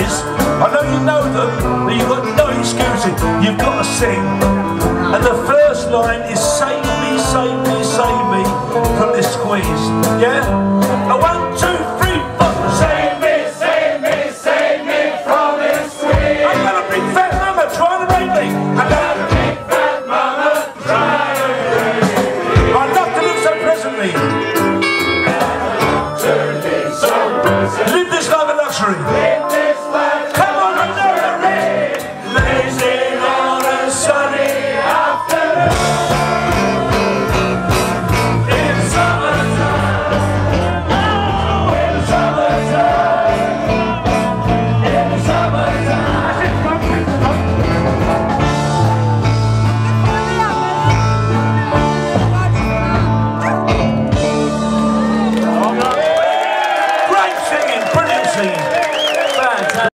excuses. I know you know them, but you've got no excuses. You've got to sing. And the first line is save me, save me, save me from this squeeze. Yeah? A 1, 2, 3, 4. Save me, save me, save me from this squeeze. I've got a big fat mama trying to rape me. I've got a big fat mama trying to rape me. I'd love to live so presently. I'd love to live so presently. Live this life of luxury. Singing, brilliant singing.